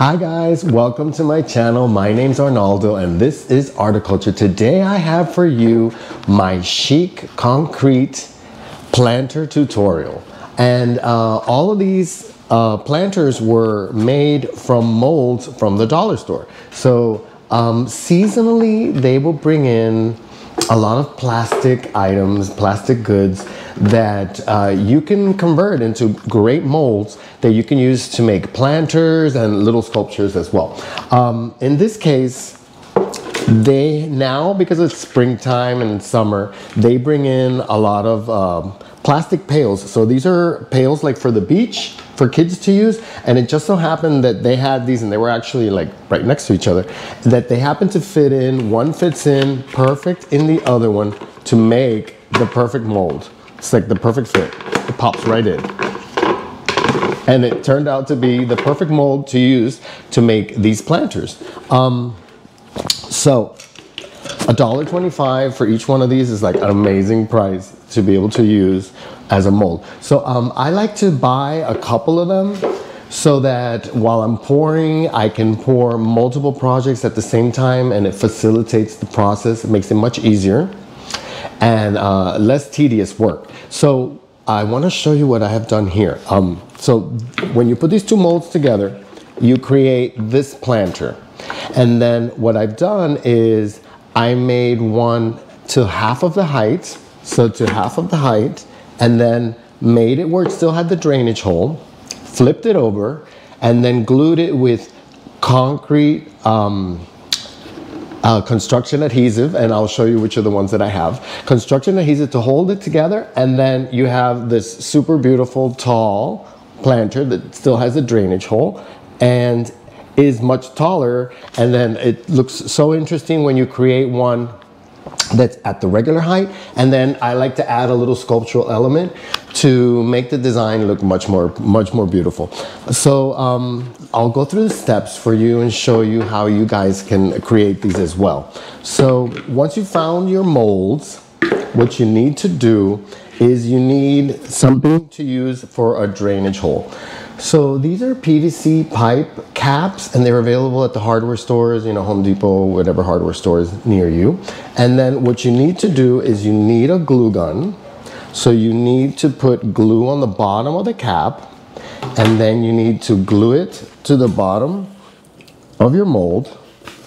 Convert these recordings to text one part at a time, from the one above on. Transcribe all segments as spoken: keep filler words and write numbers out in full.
Hi guys, welcome to my channel. My name's Arnaldo and this is Articulture. Today I have for you my chic concrete planter tutorial. And uh, all of these uh, planters were made from molds from the dollar store. So um, seasonally they will bring in a lot of plastic items, plastic goods that uh, you can convert into great molds that you can use to make planters and little sculptures as well. Um, in this case, they now, because it's springtime and summer, they bring in a lot of um, plastic pails. So these are pails like for the beach, for kids to use, and it just so happened that they had these and they were actually like right next to each other, that they happened to fit in. One fits in perfect in the other one to make the perfect mold. It's like the perfect fit. It pops right in. And it turned out to be the perfect mold to use to make these planters. Um, so a dollar twenty-five for each one of these is like an amazing price to be able to use as a mold. So um, I like to buy a couple of them so that while I'm pouring, I can pour multiple projects at the same time, and it facilitates the process. It makes it much easier and uh, less tedious work. So I want to show you what I have done here. Um, so when you put these two molds together, you create this planter. And then what I've done is I made one to half of the height, so to half of the height, and then made it where it still had the drainage hole, flipped it over, and then glued it with concrete um, uh, construction adhesive, and I'll show you which are the ones that I have. Construction adhesive to hold it together, and then you have this super beautiful tall planter that still has a drainage hole, and is much taller, and then it looks so interesting when you create one that's at the regular height. And then I like to add a little sculptural element to make the design look much more much more beautiful. So um, I'll go through the steps for you and show you how you guys can create these as well. So once you found your molds, what you need to do is you need something to use for a drainage hole. So these are P V C pipe caps, and they're available at the hardware stores, you know, Home Depot, whatever hardware store is near you. And then what you need to do is you need a glue gun. So you need to put glue on the bottom of the cap, and then you need to glue it to the bottom of your mold,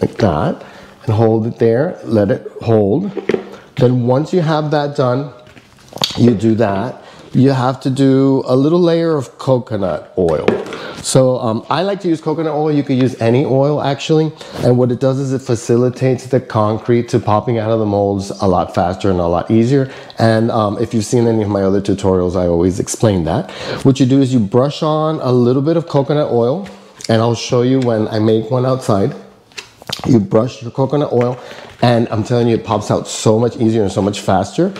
like that, and hold it there, let it hold. Then once you have that done, you do that. You have to do a little layer of coconut oil. So um, I like to use coconut oil. You could use any oil actually. And what it does is it facilitates the concrete to popping out of the molds a lot faster and a lot easier. And um, if you've seen any of my other tutorials, I always explain that. What you do is you brush on a little bit of coconut oil, and I'll show you when I make one outside. You brush your coconut oil, and I'm telling you, it pops out so much easier and so much faster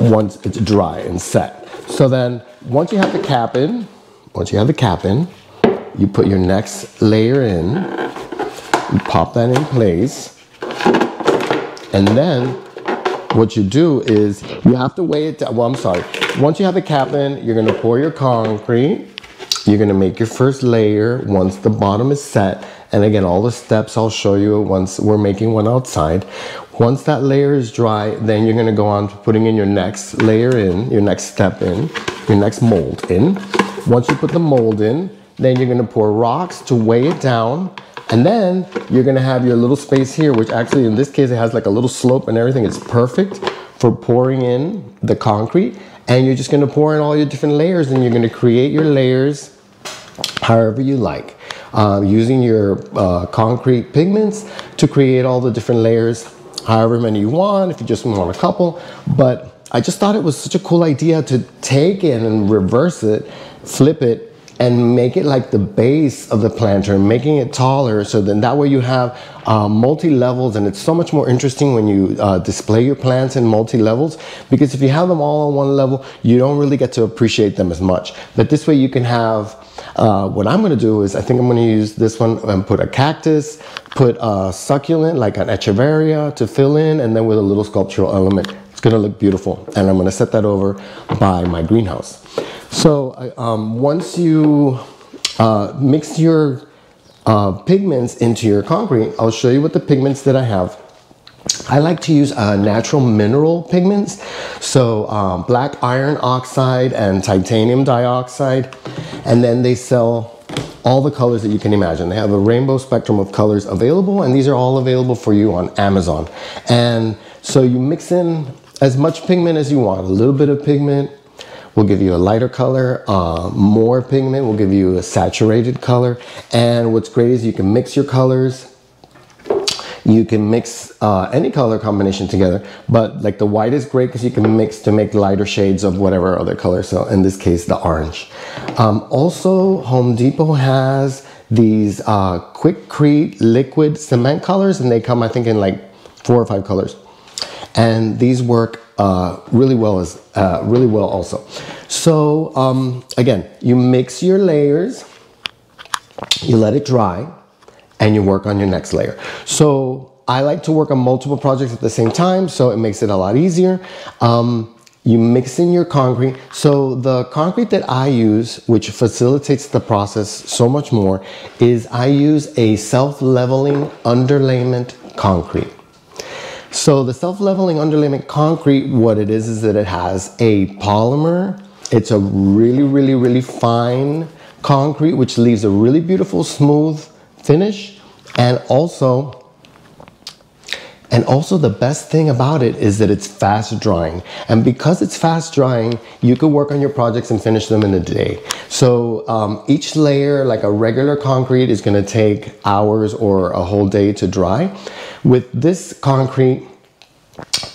once it's dry and set. So then once you have the cap in, once you have the cap in, you put your next layer in, you pop that in place, and then what you do is you have to weigh it down. Well, I'm sorry. Once you have the cap in, you're gonna pour your concrete, you're gonna make your first layer once the bottom is set. And again, all the steps I'll show you once we're making one outside. Once that layer is dry, then you're gonna go on to putting in your next layer in, your next step in, your next mold in. Once you put the mold in, then you're gonna pour rocks to weigh it down. And then you're gonna have your little space here, which actually in this case, it has like a little slope and everything. It's perfect for pouring in the concrete. And you're just gonna pour in all your different layers, and you're gonna create your layers however you like. Uh, using your uh, concrete pigments to create all the different layers, however many you want, if you just want a couple. But I just thought it was such a cool idea to take it and reverse it, flip it, and make it like the base of the planter, making it taller. So then that way you have uh, multi-levels, and it's so much more interesting when you uh, display your plants in multi-levels, because if you have them all on one level, you don't really get to appreciate them as much. But this way you can have, uh, what I'm gonna do is I think I'm gonna use this one and put a cactus, put a succulent like an echeveria to fill in, and then with a little sculptural element. It's gonna look beautiful. And I'm gonna set that over by my greenhouse. So um, once you uh, mix your uh, pigments into your concrete, I'll show you what the pigments that I have. I like to use uh, natural mineral pigments, so um, black iron oxide and titanium dioxide, and then they sell all the colors that you can imagine. They have a rainbow spectrum of colors available, and these are all available for you on Amazon. And so you mix in as much pigment as you want. A little bit of pigment will give you a lighter color, uh, more pigment will give you a saturated color. And what's great is you can mix your colors. You can mix uh, any color combination together, but like the white is great because you can mix to make lighter shades of whatever other color. So in this case, the orange. Um, also, Home Depot has these uh, Quikrete liquid cement colors, and they come, I think, in like four or five colors. And these work uh, really well as uh, really well also. So um, again, you mix your layers, you let it dry, and you work on your next layer. So I like to work on multiple projects at the same time, so it makes it a lot easier. Um, you mix in your concrete. So the concrete that I use, which facilitates the process so much more, is I use a self-leveling underlayment concrete. So the self-leveling underlayment concrete, what it is, is that it has a polymer. It's a really, really, really fine concrete, which leaves a really beautiful, smooth finish. And also and also the best thing about it is that it's fast drying, and because it's fast drying, you can work on your projects and finish them in a day. So um, each layer, like a regular concrete, is going to take hours or a whole day to dry. With this concrete,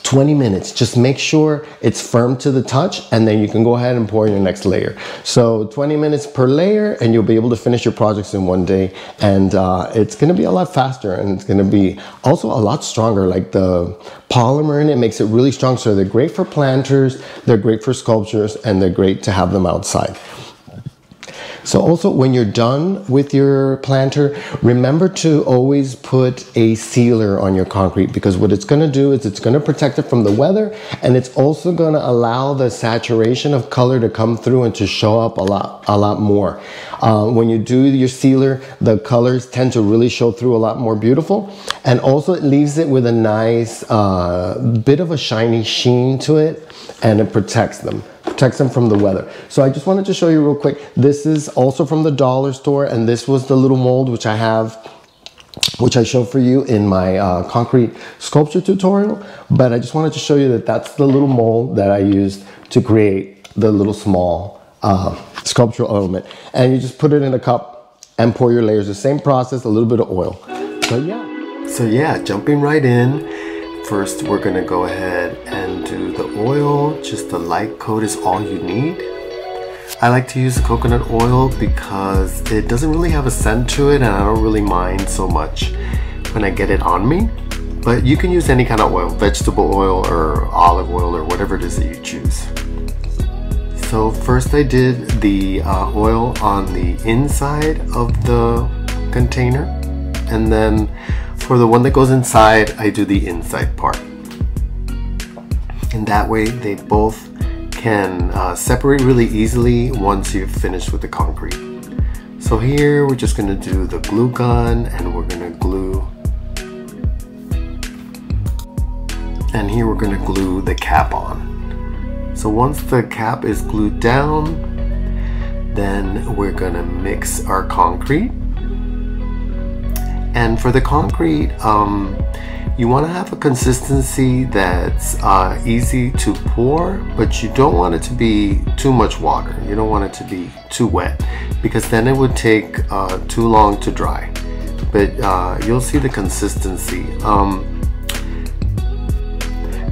twenty minutes. Just make sure it's firm to the touch, and then you can go ahead and pour your next layer. So twenty minutes per layer, and you'll be able to finish your projects in one day. And uh, it's going to be a lot faster, and it's going to be also a lot stronger. Like the polymer in it makes it really strong. So they're great for planters, they're great for sculptures, and they're great to have them outside. So also, when you're done with your planter, remember to always put a sealer on your concrete, because what it's going to do is it's going to protect it from the weather, and it's also going to allow the saturation of color to come through and to show up a lot, a lot more. Uh, when you do your sealer, the colors tend to really show through a lot more beautiful, and also it leaves it with a nice uh, bit of a shiny sheen to it, and it protects them. Protects them from the weather. So I just wanted to show you real quick. This is also from the dollar store, and this was the little mold which I have, which I show for you in my uh, concrete sculpture tutorial. But I just wanted to show you that that's the little mold that I used to create the little small uh, sculptural element. And you just put it in a cup and pour your layers. The same process, a little bit of oil. So yeah. So yeah, jumping right in. First, we're gonna go ahead and do the oil. Just the light coat is all you need. I like to use coconut oil because it doesn't really have a scent to it, and I don't really mind so much when I get it on me. But you can use any kind of oil, vegetable oil or olive oil or whatever it is that you choose. So first I did the uh, oil on the inside of the container, and then for the one that goes inside, I do the inside part. And that way they both can uh, separate really easily once you've finished with the concrete. So here we're just gonna do the glue gun, and we're gonna glue. And here we're gonna glue the cap on. So once the cap is glued down, then we're gonna mix our concrete. And for the concrete, um, you want to have a consistency that's uh, easy to pour, but you don't want it to be too much water. You don't want it to be too wet, because then it would take uh, too long to dry. But uh, you'll see the consistency. Um,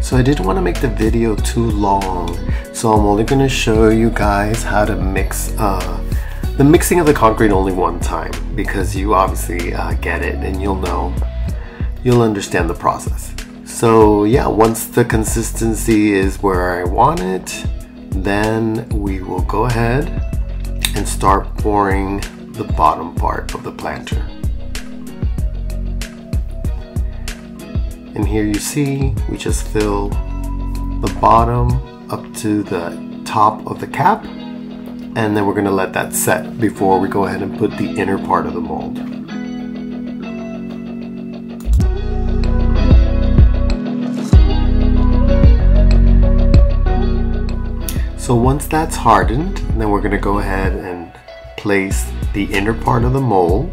so I didn't want to make the video too long, so I'm only going to show you guys how to mix uh, the mixing of the concrete only one time, because you obviously uh, get it, and you'll know, you'll understand the process. So yeah, once the consistency is where I want it, then we will go ahead and start pouring the bottom part of the planter. And here you see, we just fill the bottom up to the top of the cap. And then we're going to let that set before we go ahead and put the inner part of the mold. So once that's hardened, then we're going to go ahead and place the inner part of the mold,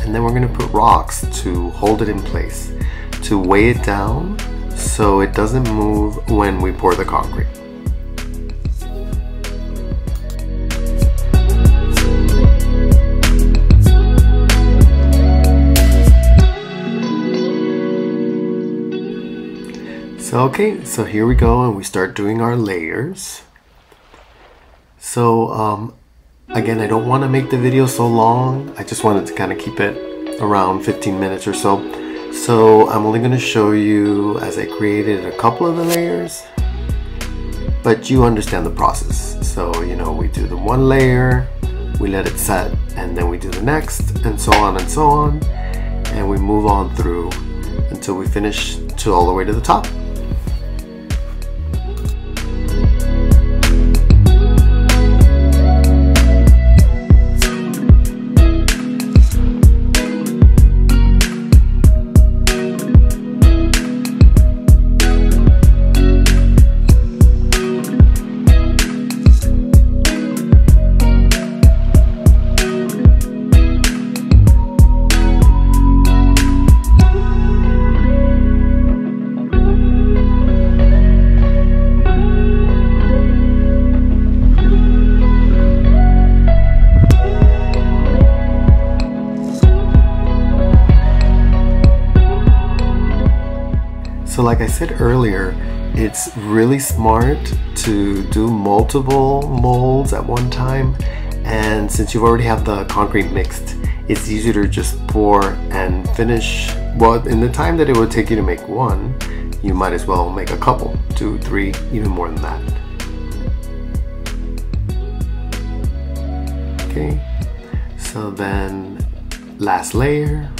and then we're going to put rocks to hold it in place, to weigh it down so it doesn't move when we pour the concrete. So okay, so here we go, and we start doing our layers. So um, again, I don't want to make the video so long. I just wanted to kind of keep it around fifteen minutes or so. So I'm only going to show you as I created a couple of the layers, but you understand the process. So, you know, we do the one layer, we let it set, and then we do the next, and so on and so on, and we move on through until we finish to all the way to the top. So like I said earlier, it's really smart to do multiple molds at one time, and since you already have the concrete mixed, it's easier to just pour and finish. Well, in the time that it would take you to make one, you might as well make a couple, two, three, even more than that. Okay, so then last layer.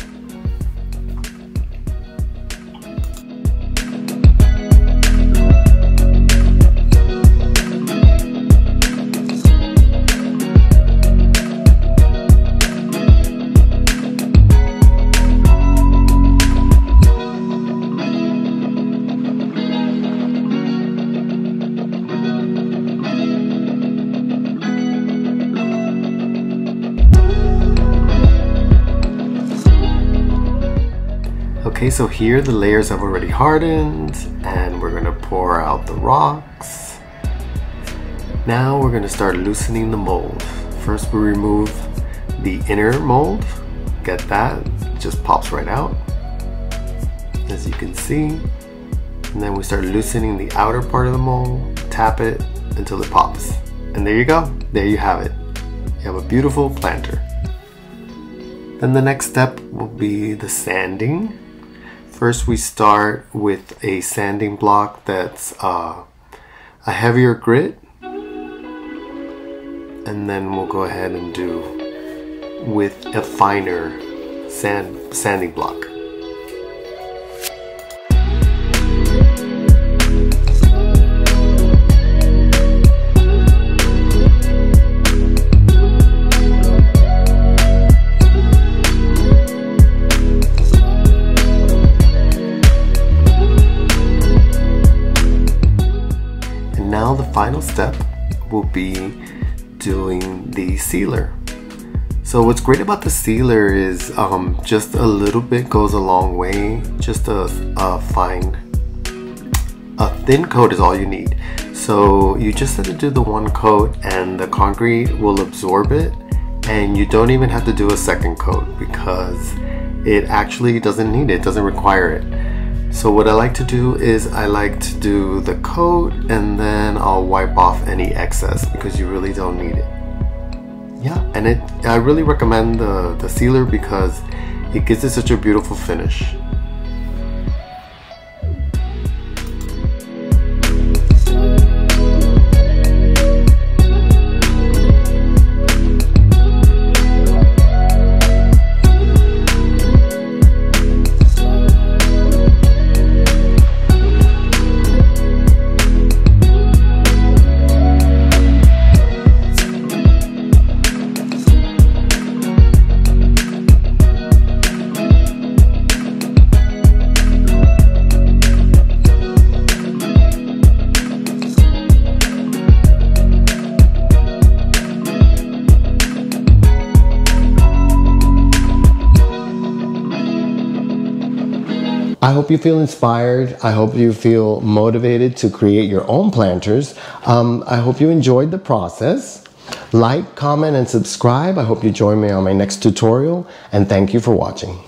Okay, so here the layers have already hardened, and we're going to pour out the rocks. Now we're going to start loosening the mold. First we remove the inner mold. Get that, it just pops right out, as you can see. And then we start loosening the outer part of the mold, tap it until it pops. And there you go, there you have it. You have a beautiful planter. Then the next step will be the sanding. First we start with a sanding block that's uh, a heavier grit, and then we'll go ahead and do with a finer sand sanding block. Now the final step will be doing the sealer. So what's great about the sealer is um, just a little bit goes a long way. Just a, a fine, a thin coat is all you need. So you just have to do the one coat and the concrete will absorb it, and you don't even have to do a second coat because it actually doesn't need it, doesn't require it. So what I like to do is I like to do the coat, and then I'll wipe off any excess because you really don't need it. Yeah, and it I really recommend the, the sealer because it gives it such a beautiful finish. I hope you feel inspired. I hope you feel motivated to create your own planters. Um, I hope you enjoyed the process. Like, comment, and subscribe. I hope you join me on my next tutorial, and thank you for watching.